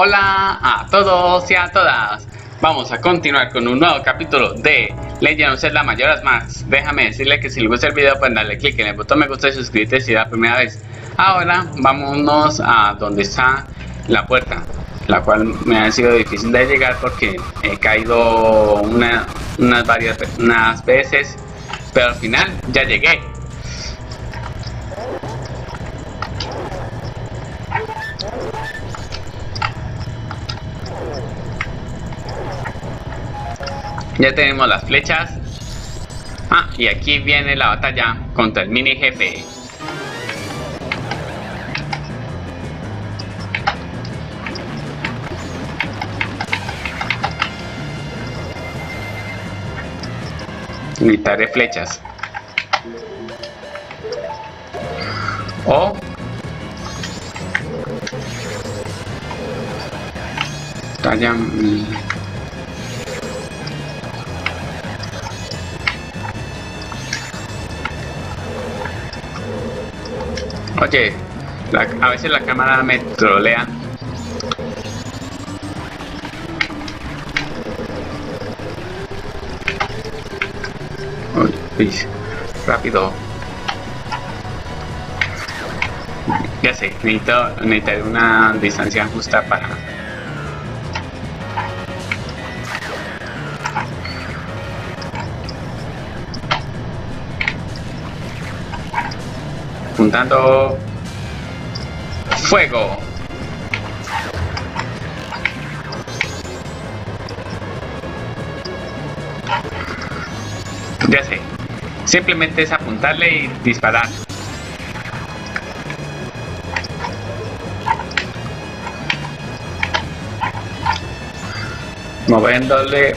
Hola a todos y a todas. Vamos a continuar con un nuevo capítulo de Legend of Zelda: Majora's Mask. Déjame decirle que si les gusta el video pueden darle click en el botón me gusta y suscribirte si es la primera vez. Ahora vámonos a donde está la puerta, la cual me ha sido difícil de llegar porque he caído unas veces, pero al final ya llegué. Ya tenemos las flechas. Ah, y aquí viene la batalla contra el mini jefe. Gritaré flechas. Oh. Batalla. Oye, a veces la cámara me trolea. Uy, rápido. Ya sé, necesitaré una distancia justa para... Juntando fuego. Ya sé, simplemente es apuntarle y disparar. Moviéndole.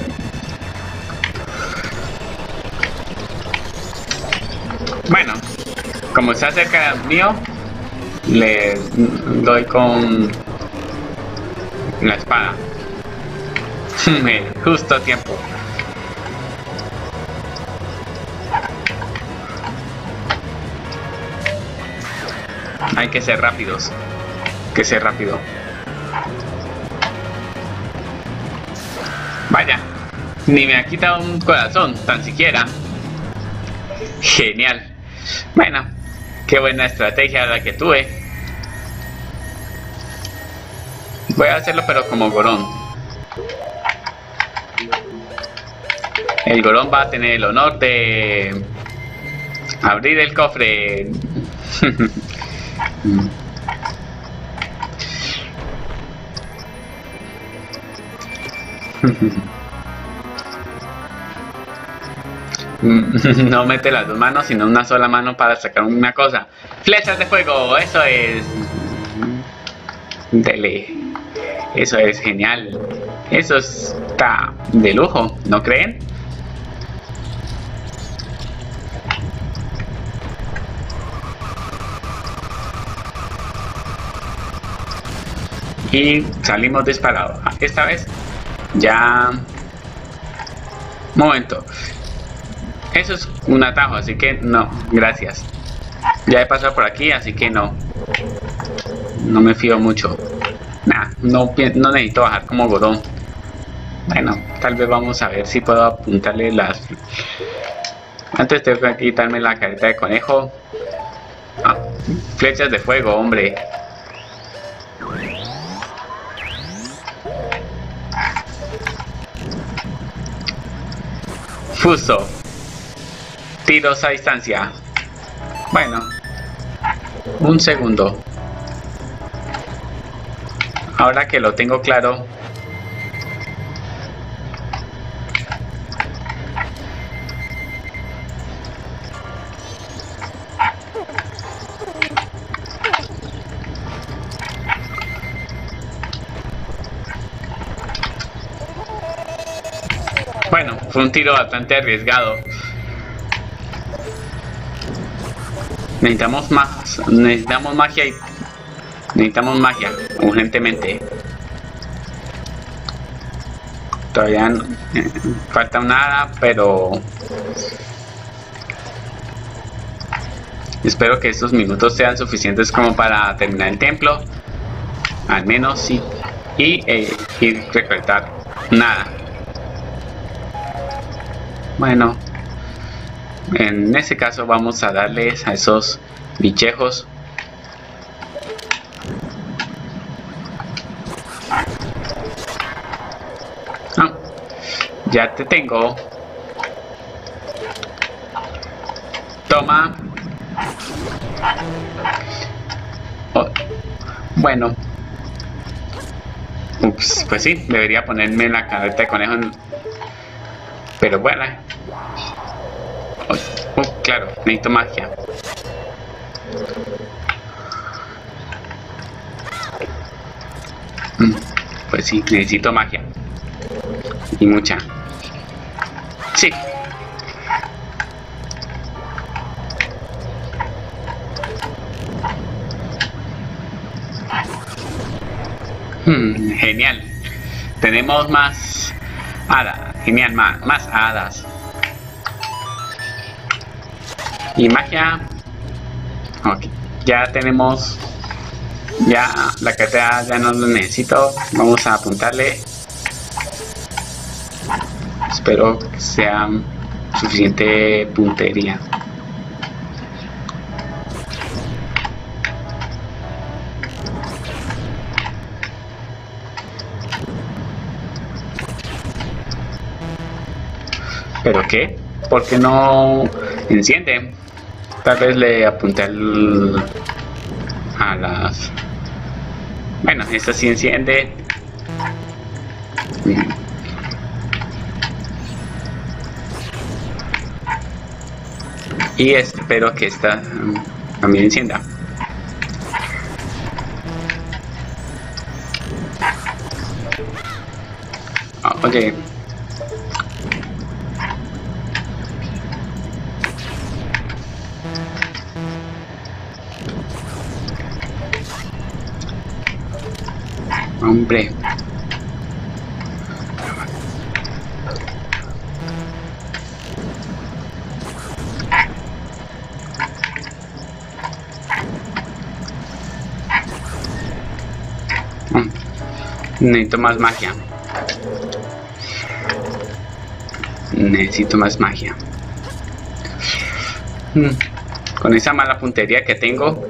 Bueno, como está cerca mío, le doy con la espada. Justo a tiempo. Hay que ser rápidos. Que sea rápido. Vaya, ni me ha quitado un corazón, tan siquiera. Genial. Bueno. Qué buena estrategia la que tuve. Voy a hacerlo pero como Goron. El Goron va a tener el honor de abrir el cofre. No mete las dos manos, sino una sola mano para sacar una cosa. Flechas de fuego, eso es. Dele. Eso es genial. Eso está de lujo, ¿no creen? Y salimos disparados. Esta vez ya. Momento. Eso es un atajo, así que no, gracias. Ya he pasado por aquí, así que no. No me fío mucho. Nah, no necesito bajar como Goron. Bueno, tal vez vamos a ver si puedo apuntarle las... Antes tengo que quitarme la careta de conejo. Ah, flechas de fuego, hombre. Fuso. Tiros a distancia. Bueno, un segundo. Ahora que lo tengo claro. Bueno, fue un tiro bastante arriesgado. Necesitamos magia, urgentemente. Todavía no, falta nada, pero... Espero que estos minutos sean suficientes como para terminar el templo. Al menos sí. y recolectar nada. Bueno, en ese caso vamos a darles a esos bichejos. Ah, ya te tengo. Toma. Oh, bueno. Ups, pues sí, debería ponerme la careta de conejo en... Pero bueno. Oh, claro, necesito magia. Pues sí, necesito magia. Y mucha. Sí. Genial. Tenemos más hadas. Genial, más hadas. Y magia. Ok. Ya tenemos. Ya la cartera ya no lo necesito. Vamos a apuntarle. Espero que sea suficiente puntería. ¿Pero qué? ¿Por qué no enciende? Tal vez le apunté a las... Bueno, esta sí enciende. Y espero que esta también encienda. Ok. Hombre. Necesito más magia. Con esa mala puntería que tengo.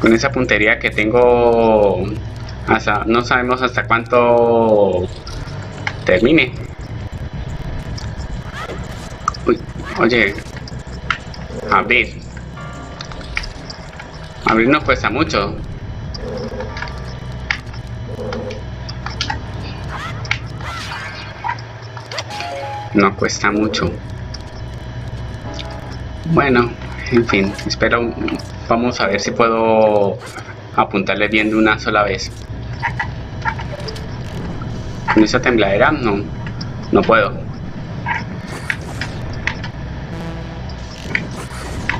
Con esa puntería que tengo, hasta no sabemos hasta cuánto termine. Uy, oye, abrir no cuesta mucho. No cuesta mucho. Bueno, en fin, espero. Vamos a ver si puedo apuntarle bien de una sola vez. Con esa tembladera no puedo.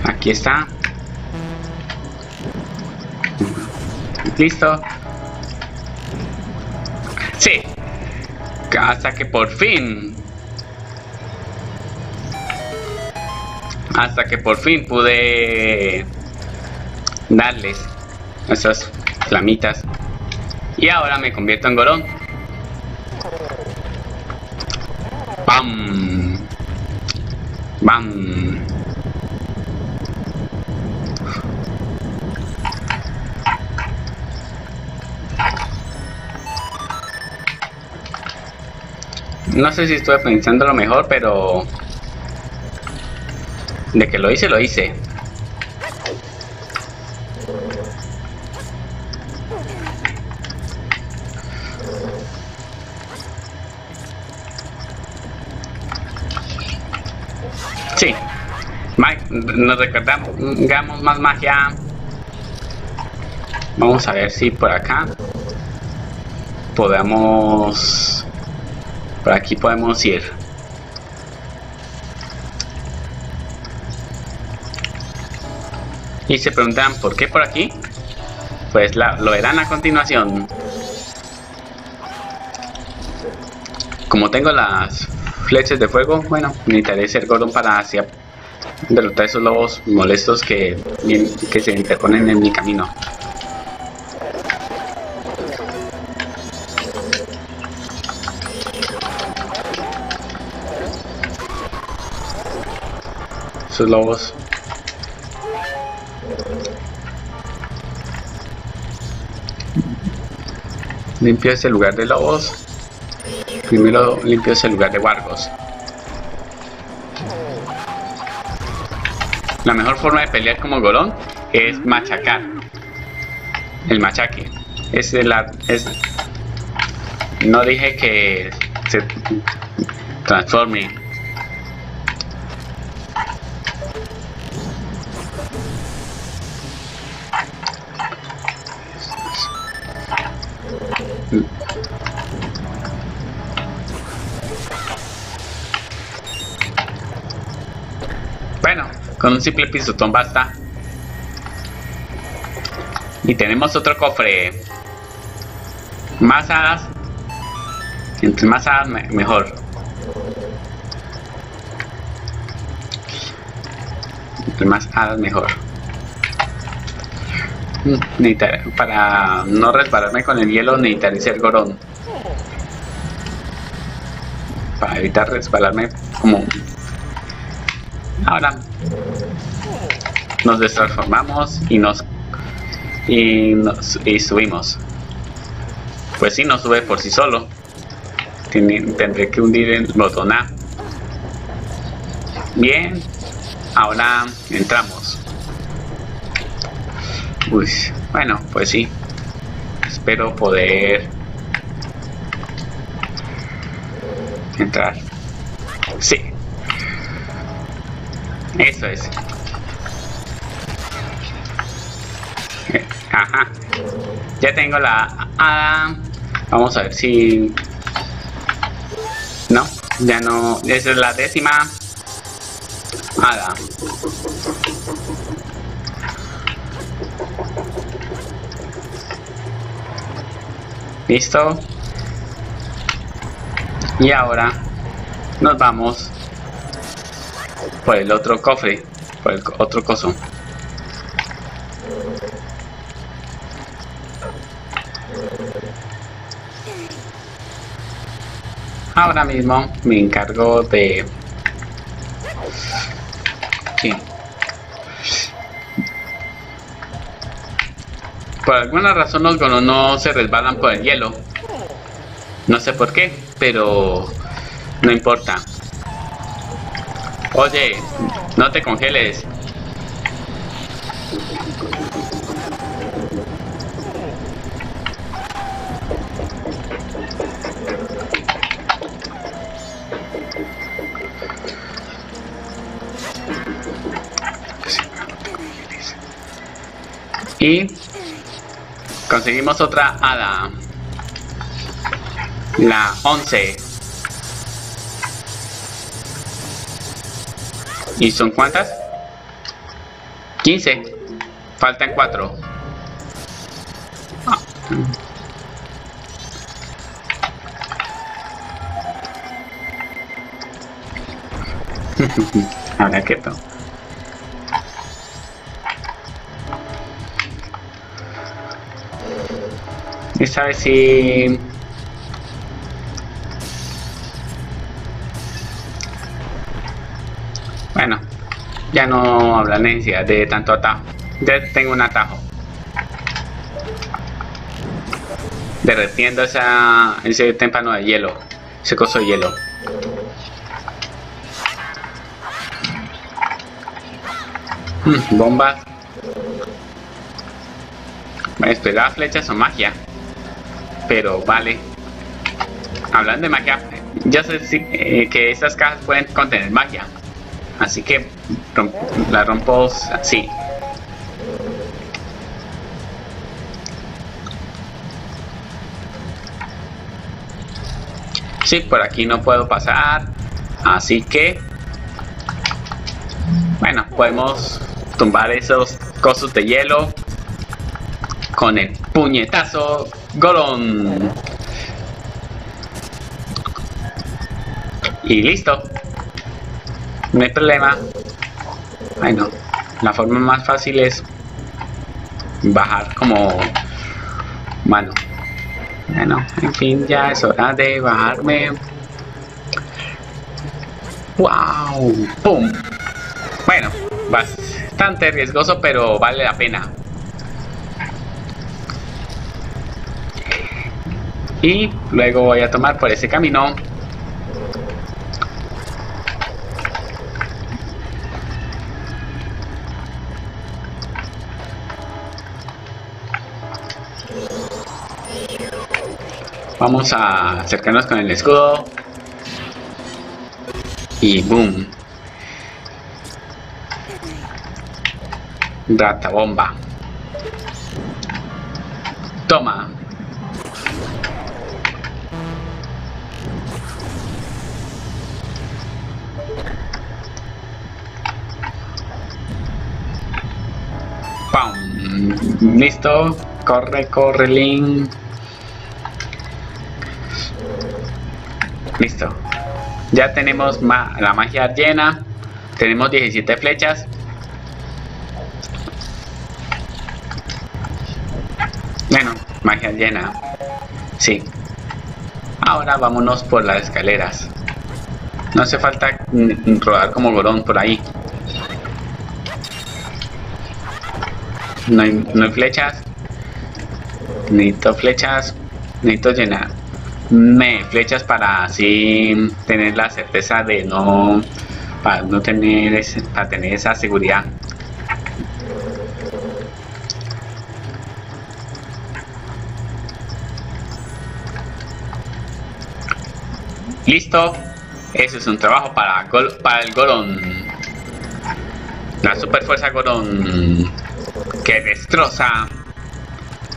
Aquí está. Listo. Sí. Hasta que por fin. Hasta que por fin pude... darles esas flamitas. Y ahora me convierto en Goron. ¡Bam! ¡Bam! No sé si estuve pensando lo mejor, pero... de que lo hice, lo hice. Sí, nos recordamos más magia. Vamos a ver si por acá podemos, por aquí podemos ir. Y se preguntan por qué por aquí, pues lo verán a continuación. Como tengo las flechas de fuego, bueno, necesitaré ser Goron para así derrotar esos lobos molestos que se interponen en mi camino. Esa es la voz. Limpia ese lugar de la voz. Primero limpia ese lugar de Wargos. La mejor forma de pelear como Goron es machacar. El machaque. No dije que se transforme. Bueno, con un simple pisotón basta. Y tenemos otro cofre. Más hadas. Entre más hadas mejor. Entre más hadas mejor. Para no resbalarme con el hielo necesitaré ser Goron. Para evitar resbalarme como... Ahora nos destransformamos y subimos. Pues si no sube por sí solo. Tendré que hundir el botón A. Bien, ahora entramos. Uy, bueno, pues sí. Espero poder entrar. Sí. Eso es. Ajá. Ya tengo la hada. Vamos a ver si... No, ya no. Esa es la 10ª hada. Listo. Y ahora nos vamos por el otro cofre, por el otro coso. Ahora mismo me encargo de... Sí. Por alguna razón los gonos no se resbalan por el hielo. No sé por qué, pero no importa. Oye, no te congeles. Y conseguimos otra hada, la 11. ¿Y son cuántas? 15. Faltan 4. Ah. Ahora quieto. Esta vez sí. Bueno, ya no habrá necesidad de tanto atajo. Ya tengo un atajo. Derretiendo ese témpano de hielo. Ese coso de hielo. Bombas. Me esperaba flechas o magia. Pero vale. Hablando de magia, ya sé que estas cajas pueden contener magia. Así que la rompo así. Sí, por aquí no puedo pasar. Así que... Bueno, podemos tumbar esos cosos de hielo con el puñetazo Goron. Y listo. No hay problema. Bueno, la forma más fácil es bajar como mano. Bueno, en fin, ya es hora de bajarme. ¡Wow! ¡Pum! Bueno. Bueno, bastante riesgoso, pero vale la pena. Y luego voy a tomar por ese camino. Vamos a acercarnos con el escudo. Y boom. Rata bomba. Toma. ¡Pam! Listo. Corre, corre, Link. Listo. Ya tenemos la magia llena. Tenemos 17 flechas. Bueno, magia llena. Sí. Ahora vámonos por las escaleras. No hace falta rodar como Goron por ahí. No hay flechas. Necesito flechas. Necesito llenar. Flechas para así tener la certeza de no, para tener esa seguridad. Listo, eso es un trabajo para el Goron, la super fuerza Goron que destroza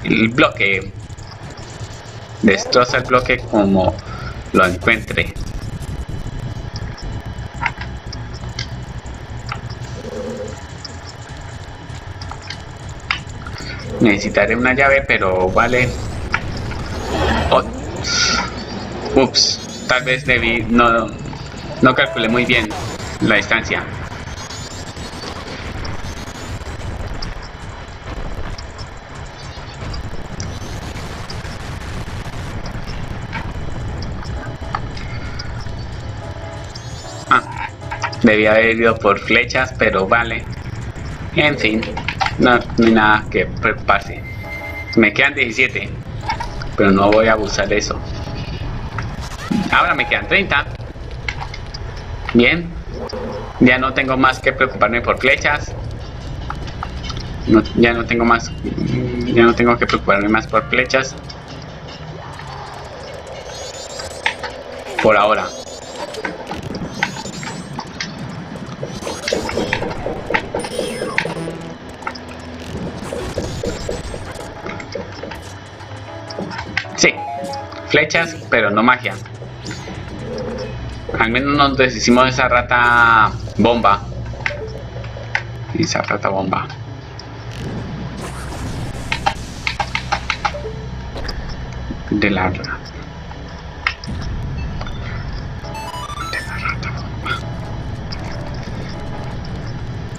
el bloque. Destroza el bloque como lo encuentre. Necesitaré una llave, pero vale. Oh. Ups, tal vez debí, no calculé muy bien la distancia. Debía haber ido por flechas, pero vale. En fin, no hay nada que pase. Me quedan 17, pero no voy a abusar de eso. Ahora me quedan 30. Bien. Ya no tengo más que preocuparme por flechas. Ya no tengo que preocuparme más por flechas. Por ahora. Sí, flechas, pero no magia. Al menos nos deshicimos de esa rata bomba. De la rata bomba.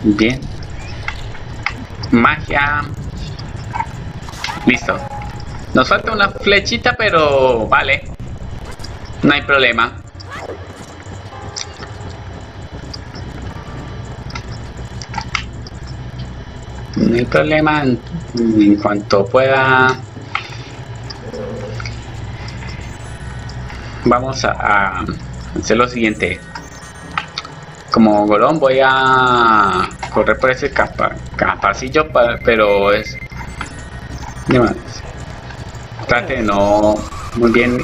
Bien. Magia. Listo. Nos falta una flechita, pero vale. No hay problema. No hay problema. En cuanto pueda. Vamos a hacer lo siguiente. Como Goron voy a correr por ese pasillo, pero es... No, muy bien.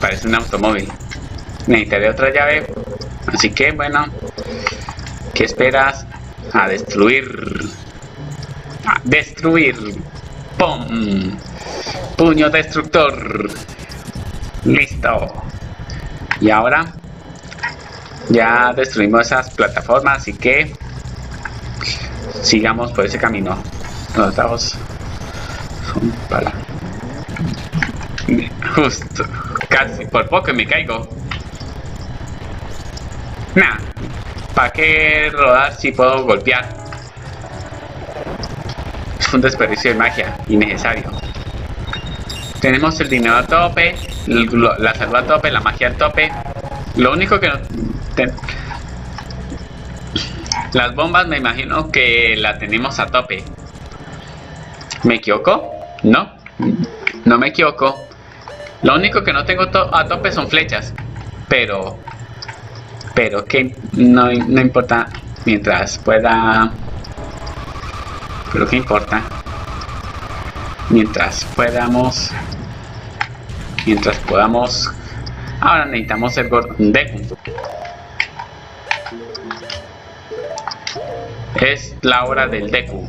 Parece un automóvil. Necesitaré otra llave. Así que bueno. ¿Qué esperas? A destruir. A destruir. ¡Pum! Puño destructor. Listo. Y ahora. Ya destruimos esas plataformas, así que sigamos por ese camino. Los dados son para... Justo, casi por poco me caigo. Nah, ¿para qué rodar si puedo golpear? Es un desperdicio de magia innecesario. Tenemos el dinero a tope, la salud a tope, la magia a tope. Lo único que no... Las bombas me imagino que la tenemos a tope. ¿Me equivoco? No, no me equivoco. Lo único que no tengo a tope son flechas. Pero que no importa mientras pueda... Creo que importa. Mientras podamos. Ahora necesitamos el Deku. Es la hora del Deku.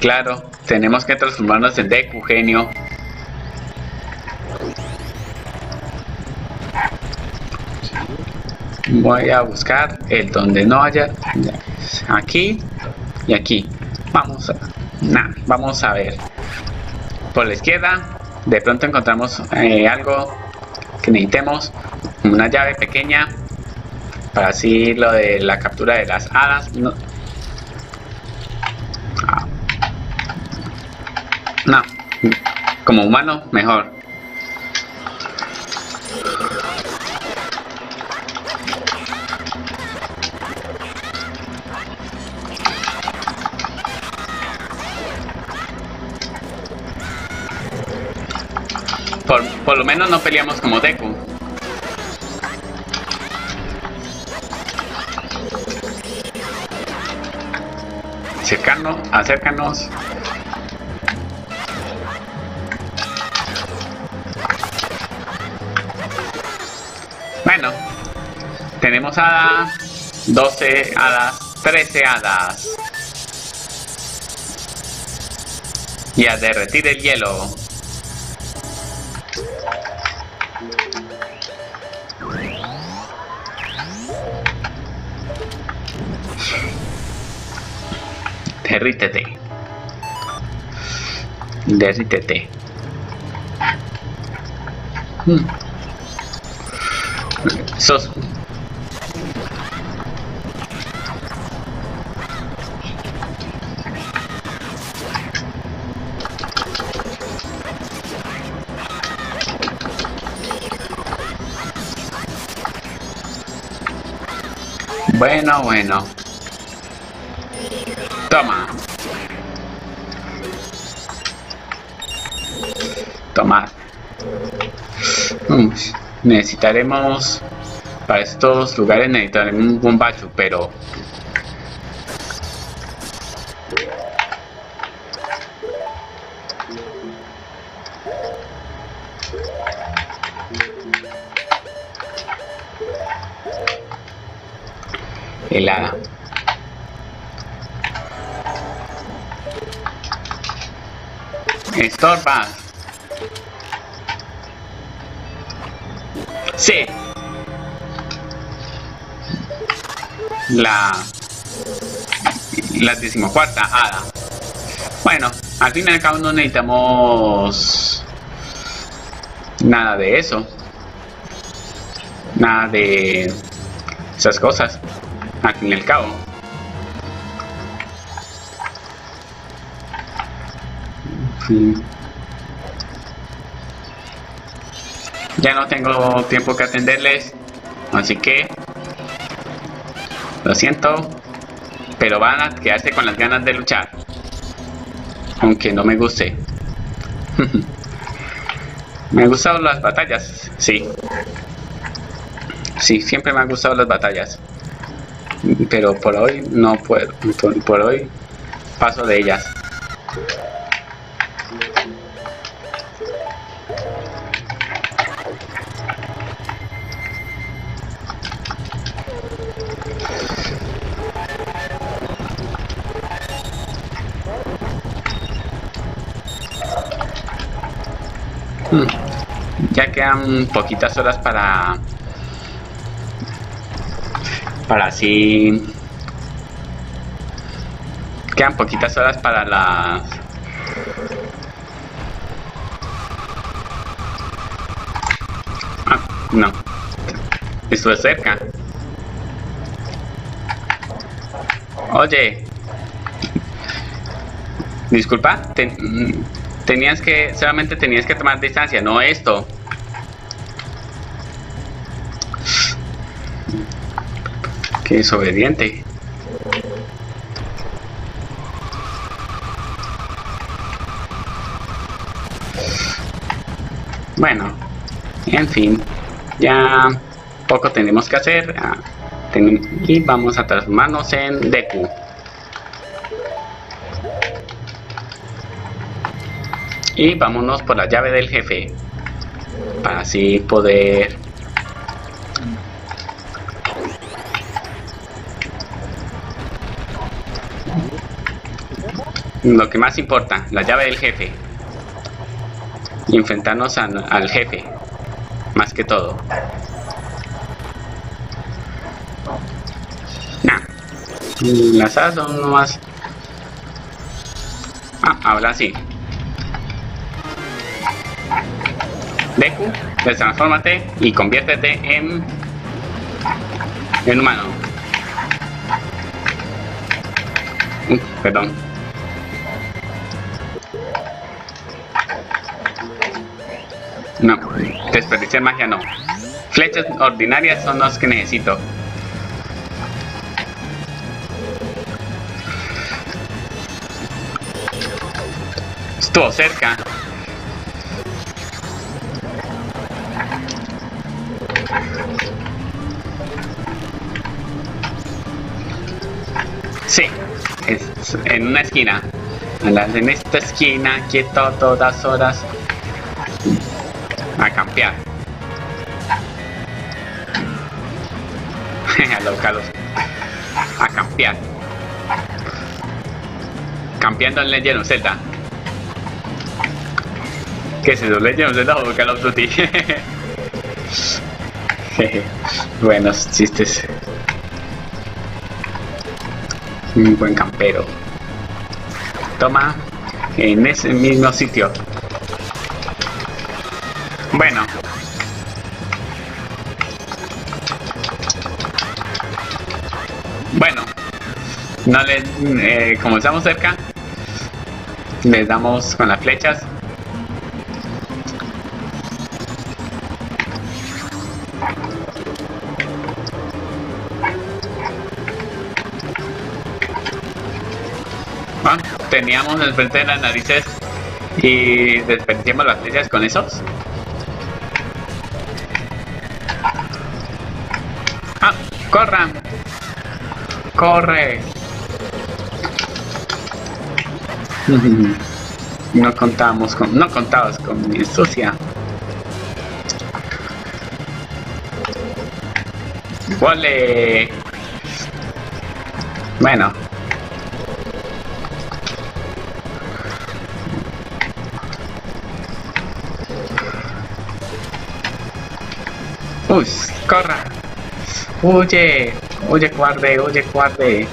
Claro, tenemos que transformarnos en Deku, genio. Voy a buscar el donde no haya. Aquí y aquí. Vamos a ver. Por la izquierda, de pronto encontramos algo que necesitemos. Una llave pequeña. Para así lo de la captura de las hadas. No. Como humano, mejor. Por lo menos no peleamos como Deku. Acércanos. Bueno, tenemos hadas, 12 hadas, 13 hadas. Y a derretir el hielo. Derrítete. Sos. Bueno. Toma. Necesitaremos para estos lugares necesitaremos un bombacho, pero helada. Estorba. Sí. La 14ª hada. Bueno, al fin y al cabo no necesitamos nada de eso. Nada de esas cosas. Al fin y al cabo. Sí. Ya no tengo tiempo que atenderles, así que lo siento, pero van a quedarse con las ganas de luchar, aunque no me guste. Me han gustado las batallas, sí, siempre me han gustado las batallas, pero por hoy no puedo, por hoy paso de ellas. Ya quedan poquitas horas para así quedan poquitas horas para las no, esto es cerca. Oye, Disculpa, solamente tenías que tomar distancia, no esto. Qué desobediente. Bueno, en fin, ya poco tenemos que hacer y vamos a transformarnos en Deku. Y vámonos por la llave del jefe, para así poder... Lo que más importa, la llave del jefe. Y enfrentarnos al jefe, más que todo. Nah, las hadas son nomás... Ah, ahora sí. Deku, destransfórmate y conviértete en humano. Perdón. No, desperdiciar magia no. Flechas ordinarias son las que necesito. Estuvo cerca. Sí, es en una esquina. En esta esquina, quieto todas horas. A campear. A los calos. A campear. Campeando en Legend of Zelda. ¿Qué es eso? ¿Legend of Zelda o Call of Duty? Buenos chistes. Un buen campero. Toma. En ese mismo sitio. Bueno, no les, como estamos cerca, les damos con las flechas. Bueno, teníamos el frente de las narices y desperdiciamos las flechas con esos. ¡Corran! ¡Corre! No contabas con mi sucia. ¡Vole! Bueno. ¡Uy! ¡Corra! Oye, oye, cobarde.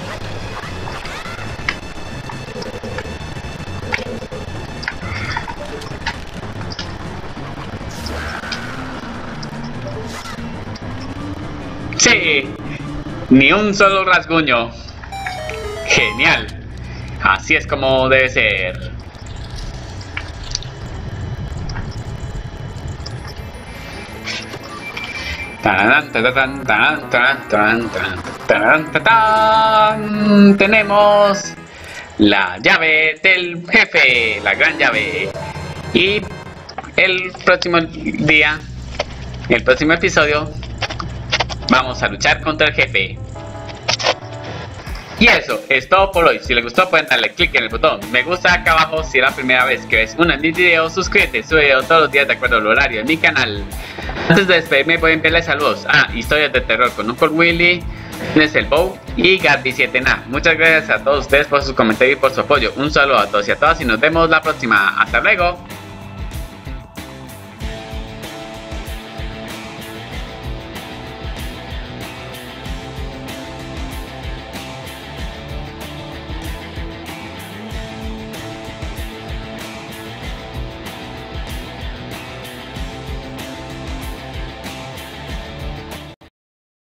Sí, ni un solo rasguño. Genial, así es como debe ser. Tenemos la llave del jefe, la gran llave. Y el próximo día, el próximo episodio, vamos a luchar contra el jefe. Y eso es todo por hoy. Si les gustó, pueden darle click en el botón me gusta acá abajo. Si es la primera vez que ves uno de mis videos, suscríbete, sube video todos los días de acuerdo al horario de mi canal. Antes de despedirme, voy a enviarles saludos a Historias de Terror con Uncle Willy, Nesselbow y Gabby7a. Muchas gracias a todos ustedes por sus comentarios y por su apoyo. Un saludo a todos y a todas y nos vemos la próxima. ¡Hasta luego!